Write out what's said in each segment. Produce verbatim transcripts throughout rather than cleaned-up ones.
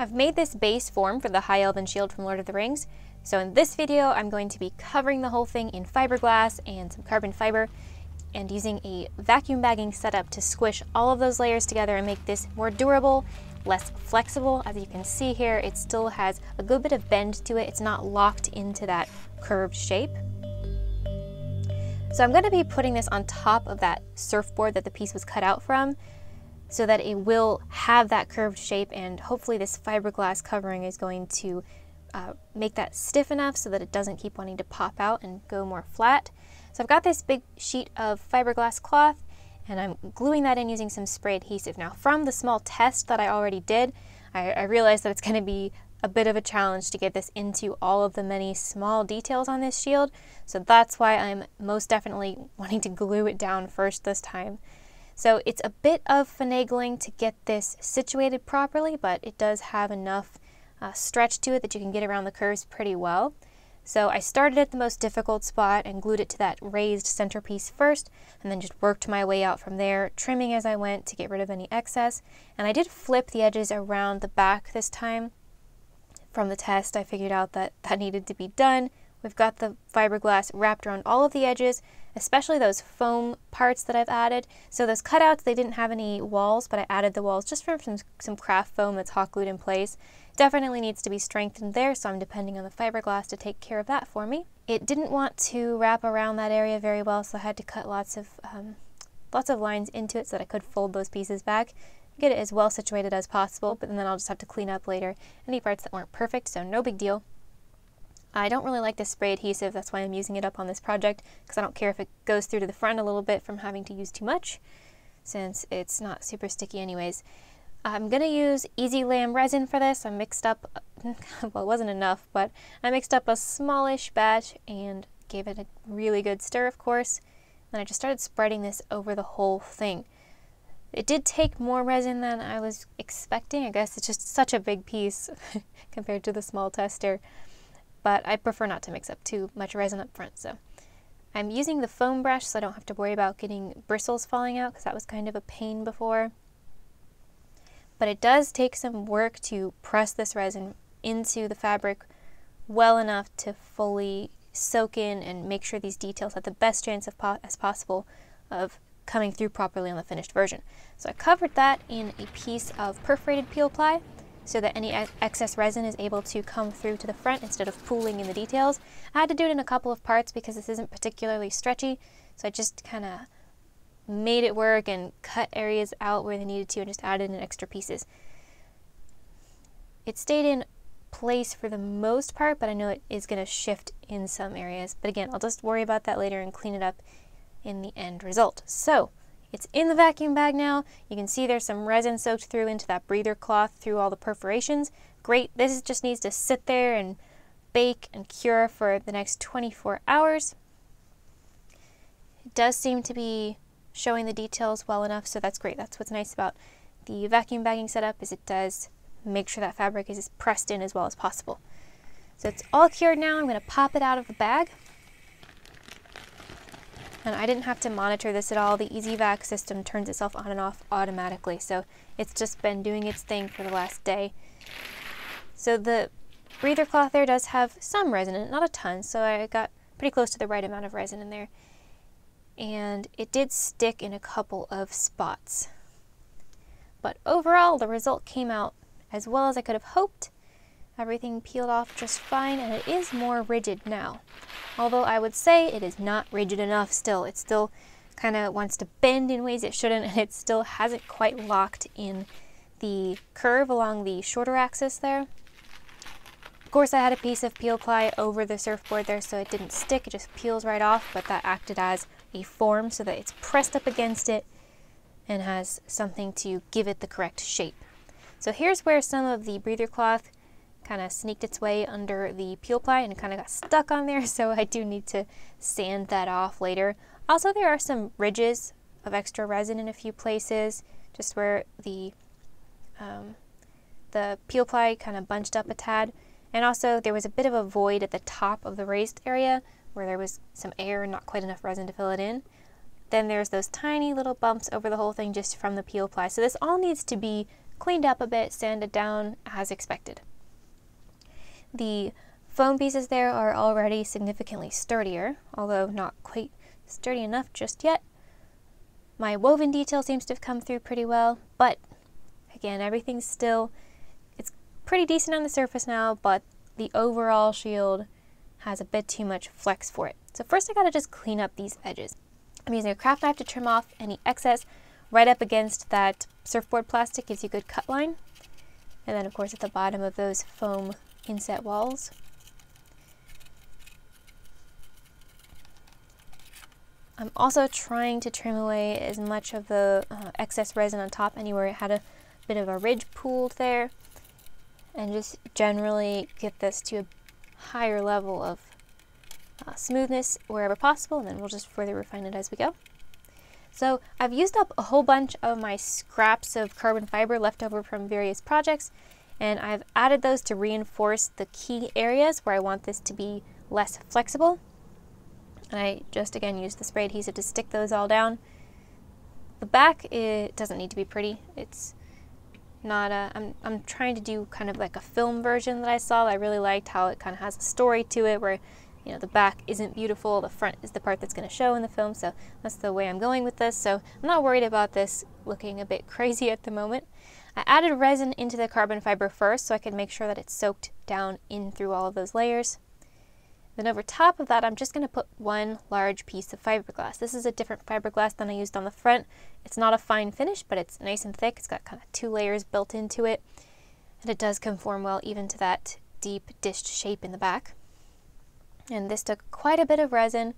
I've made this base form for the High Elven Shield from Lord of the Rings, so in this video I'm going to be covering the whole thing in fiberglass and some carbon fiber and using a vacuum bagging setup to squish all of those layers together and make this more durable, less flexible. As you can see here, it still has a good bit of bend to it. It's not locked into that curved shape. So I'm going to be putting this on top of that surfboard that the piece was cut out from, so that it will have that curved shape, and hopefully this fiberglass covering is going to uh, make that stiff enough so that it doesn't keep wanting to pop out and go more flat. So I've got this big sheet of fiberglass cloth and I'm gluing that in using some spray adhesive. Now, from the small test that I already did, I, I realized that it's going to be a bit of a challenge to get this into all of the many small details on this shield, so that's why I'm most definitely wanting to glue it down first this time. So it's a bit of finagling to get this situated properly, but it does have enough uh, stretch to it that you can get around the curves pretty well. So I started at the most difficult spot and glued it to that raised centerpiece first, and then just worked my way out from there, trimming as I went to get rid of any excess. And I did flip the edges around the back this time. From the test, I figured out that that needed to be done. We've got the fiberglass wrapped around all of the edges, especially those foam parts that I've added. So those cutouts, they didn't have any walls, but I added the walls just from some, some craft foam that's hot glued in place. Definitely needs to be strengthened there, so I'm depending on the fiberglass to take care of that for me. It didn't want to wrap around that area very well, so I had to cut lots of, um, lots of lines into it so that I could fold those pieces back, get it as well situated as possible, but then I'll just have to clean up later any parts that weren't perfect, so no big deal. I don't really like this spray adhesive, that's why I'm using it up on this project, because I don't care if it goes through to the front a little bit from having to use too much, since it's not super sticky anyways. I'm going to use E Z-Lam resin for this. I mixed up, well, it wasn't enough, but I mixed up a smallish batch and gave it a really good stir, of course. Then I just started spreading this over the whole thing. It did take more resin than I was expecting. I guess it's just such a big piece compared to the small tester. But I prefer not to mix up too much resin up front, so. I'm using the foam brush so I don't have to worry about getting bristles falling out, because that was kind of a pain before. But it does take some work to press this resin into the fabric well enough to fully soak in and make sure these details have the best chance of po- as possible of coming through properly on the finished version. So I covered that in a piece of perforated peel ply so that any ex excess resin is able to come through to the front instead of pooling in the details. I had to do it in a couple of parts because this isn't particularly stretchy, so I just kind of made it work and cut areas out where they needed to and just added in extra pieces. It stayed in place for the most part, but I know it is going to shift in some areas. But again, I'll just worry about that later and clean it up in the end result. So it's in the vacuum bag now. You can see there's some resin soaked through into that breather cloth through all the perforations. Great. This just needs to sit there and bake and cure for the next twenty-four hours. It does seem to be showing the details well enough, so that's great. That's what's nice about the vacuum bagging setup, is it does make sure that fabric is pressed in as well as possible. So it's all cured now. I'm going to pop it out of the bag. And I didn't have to monitor this at all. The EasyVac system turns itself on and off automatically, so it's just been doing its thing for the last day. So the breather cloth there does have some resin in it, not a ton, so I got pretty close to the right amount of resin in there. And it did stick in a couple of spots. But overall, the result came out as well as I could have hoped. Everything peeled off just fine, and it is more rigid now. Although I would say it is not rigid enough still. It still kind of wants to bend in ways it shouldn't, and it still hasn't quite locked in the curve along the shorter axis there. Of course, I had a piece of peel ply over the surfboard there, so it didn't stick, it just peels right off, but that acted as a form so that it's pressed up against it and has something to give it the correct shape. So here's where some of the breather cloth kind of sneaked its way under the peel ply and kind of got stuck on there, so I do need to sand that off later. Also, there are some ridges of extra resin in a few places, just where the, um, the peel ply kind of bunched up a tad. And also there was a bit of a void at the top of the raised area where there was some air and not quite enough resin to fill it in. Then there's those tiny little bumps over the whole thing just from the peel ply. So this all needs to be cleaned up a bit, sanded down as expected. The foam pieces there are already significantly sturdier, although not quite sturdy enough just yet. My woven detail seems to have come through pretty well, but again, everything's still, it's pretty decent on the surface now, but the overall shield has a bit too much flex for it. So first I gotta just clean up these edges. I'm using a craft knife to trim off any excess right up against that surfboard plastic, gives you a good cut line. And then of course at the bottom of those foam inset walls. I'm also trying to trim away as much of the uh, excess resin on top, anywhere it had a bit of a ridge pooled there, and just generally get this to a higher level of uh, smoothness wherever possible, and then we'll just further refine it as we go. So I've used up a whole bunch of my scraps of carbon fiber left over from various projects, and I've added those to reinforce the key areas where I want this to be less flexible. And I just again used the spray adhesive to stick those all down. The back, it doesn't need to be pretty. It's not a, I'm, I'm trying to do kind of like a film version that I saw. I really liked how it kind of has a story to it where, you know, the back isn't beautiful, the front is the part that's going to show in the film. So that's the way I'm going with this. So I'm not worried about this looking a bit crazy at the moment. I added resin into the carbon fiber first so I could make sure that it's soaked down in through all of those layers. Then over top of that, I'm just going to put one large piece of fiberglass. This is a different fiberglass than I used on the front. It's not a fine finish, but it's nice and thick. It's got kind of two layers built into it, and it does conform well even to that deep dished shape in the back. And this took quite a bit of resin.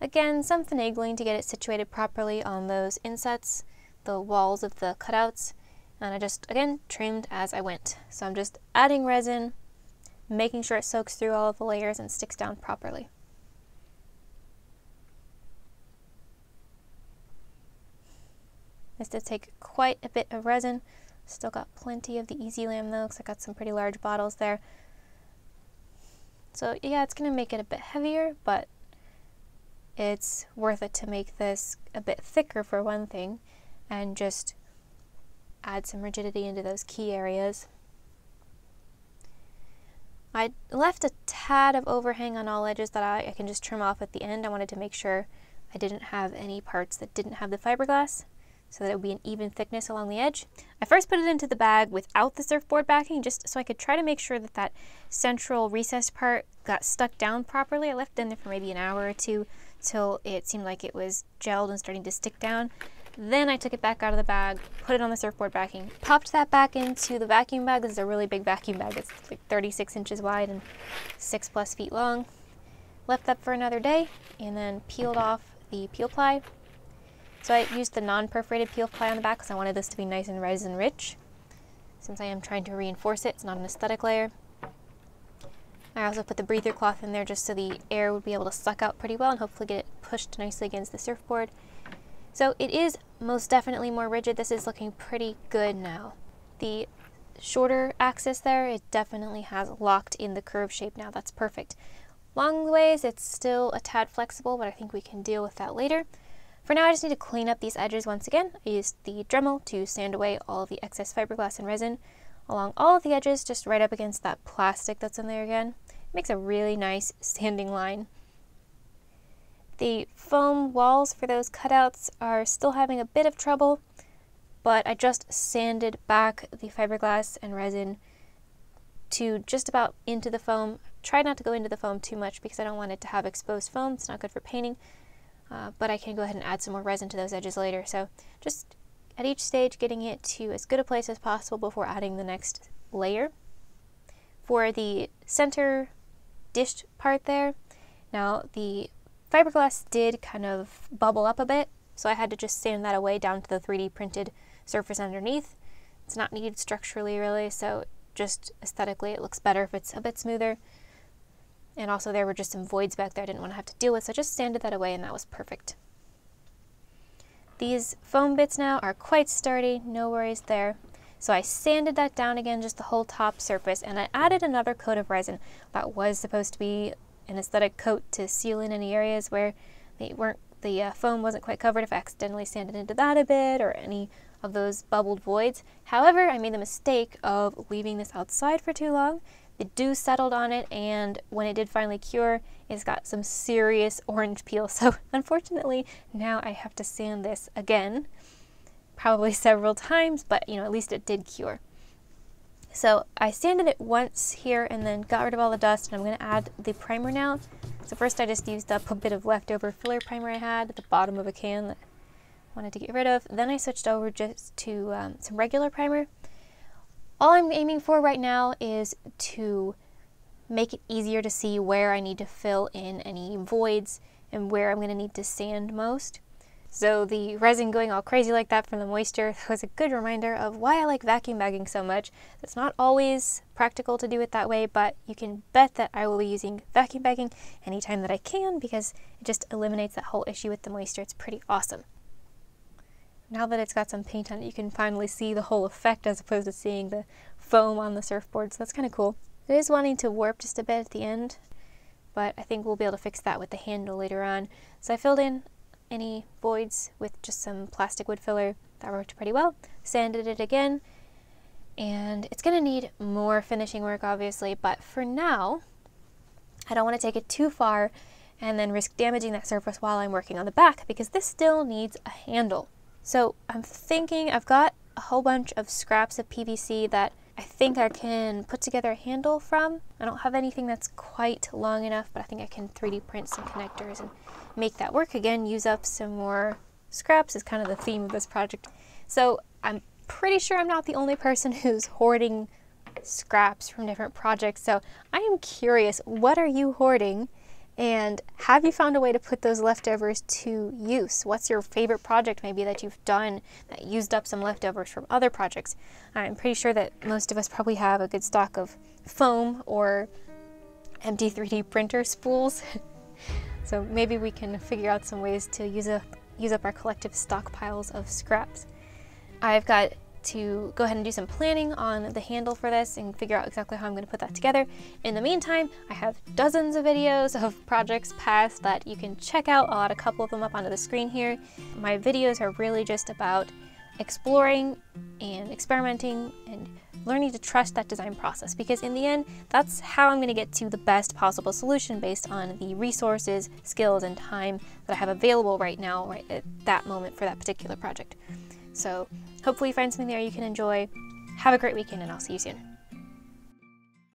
Again, some finagling to get it situated properly on those insets, the walls of the cutouts, and I just, again, trimmed as I went. So I'm just adding resin, making sure it soaks through all of the layers and sticks down properly. This did take quite a bit of resin. Still got plenty of the E Z-Lam though, because I got some pretty large bottles there. So yeah, it's going to make it a bit heavier, but it's worth it to make this a bit thicker for one thing, and just add some rigidity into those key areas. I left a tad of overhang on all edges that I, I can just trim off at the end. I wanted to make sure I didn't have any parts that didn't have the fiberglass, so that it would be an even thickness along the edge. I first put it into the bag without the surfboard backing, just so I could try to make sure that that central recessed part got stuck down properly. I left it in there for maybe an hour or two till it seemed like it was gelled and starting to stick down. Then I took it back out of the bag, put it on the surfboard backing, popped that back into the vacuum bag. This is a really big vacuum bag. It's like thirty-six inches wide and six plus feet long. Left that for another day and then peeled off the peel ply. So I used the non-perforated peel ply on the back because I wanted this to be nice and resin rich. Since I am trying to reinforce it, it's not an aesthetic layer. I also put the breather cloth in there just so the air would be able to suck out pretty well and hopefully get it pushed nicely against the surfboard. So it is most definitely more rigid. This is looking pretty good now. The shorter axis there, it definitely has locked in the curve shape now. That's perfect. Long ways, it's still a tad flexible, but I think we can deal with that later. For now, I just need to clean up these edges once again. I used the Dremel to sand away all of the excess fiberglass and resin along all of the edges, just right up against that plastic that's in there again. It makes a really nice sanding line. The foam walls for those cutouts are still having a bit of trouble, but I just sanded back the fiberglass and resin to just about into the foam. Try not to go into the foam too much because I don't want it to have exposed foam. It's not good for painting, uh, but I can go ahead and add some more resin to those edges later. So just at each stage, getting it to as good a place as possible before adding the next layer. For the center dished part there, now the fiberglass did kind of bubble up a bit, so I had to just sand that away down to the three D printed surface underneath. It's not needed structurally really, so just aesthetically it looks better if it's a bit smoother. And also there were just some voids back there I didn't want to have to deal with, so I just sanded that away and that was perfect. These foam bits now are quite sturdy, no worries there. So I sanded that down again, just the whole top surface, and I added another coat of resin that was supposed to be an aesthetic coat to seal in any areas where they weren't, the uh, foam wasn't quite covered. If I accidentally sanded into that a bit or any of those bubbled voids. However, I made the mistake of leaving this outside for too long. The dew settled on it, and when it did finally cure, it's got some serious orange peel. So unfortunately, now I have to sand this again, probably several times, but you know, at least it did cure. So I sanded it once here and then got rid of all the dust, and I'm gonna add the primer now. So first I just used up a bit of leftover filler primer I had at the bottom of a can that I wanted to get rid of. Then I switched over just to um, some regular primer. All I'm aiming for right now is to make it easier to see where I need to fill in any voids and where I'm gonna need to sand most. So the resin going all crazy like that from the moisture was a good reminder of why I like vacuum bagging so much. It's not always practical to do it that way, but you can bet that I will be using vacuum bagging anytime that I can because it just eliminates that whole issue with the moisture. It's pretty awesome. Now that it's got some paint on it, you can finally see the whole effect as opposed to seeing the foam on the surfboard, so that's kind of cool. It is wanting to warp just a bit at the end, but I think we'll be able to fix that with the handle later on. So I filled in any voids with just some plastic wood filler. That worked pretty well. Sanded it again, and it's gonna need more finishing work obviously, but for now I don't want to take it too far and then risk damaging that surface while I'm working on the back, because this still needs a handle. So I'm thinking I've got a whole bunch of scraps of P V C that I think I can put together a handle from. I don't have anything that's quite long enough, but I think I can three D print some connectors and make that work again. Use up some more scraps is kind of the theme of this project. So I'm pretty sure I'm not the only person who's hoarding scraps from different projects. So I am curious, what are you hoarding? And have you found a way to put those leftovers to use? What's your favorite project maybe that you've done that used up some leftovers from other projects? I'm pretty sure that most of us probably have a good stock of foam or empty three D printer spools. So maybe we can figure out some ways to use up, use up our collective stockpiles of scraps. I've got to go ahead and do some planning on the handle for this and figure out exactly how I'm going to put that together. In the meantime, I have dozens of videos of projects past that you can check out. I'll add a couple of them up onto the screen here. My videos are really just about exploring and experimenting and learning to trust that design process, because in the end, that's how I'm going to get to the best possible solution based on the resources, skills, and time that I have available right now, right at that moment for that particular project. So hopefully you find something there you can enjoy. Have a great weekend, and I'll see you soon.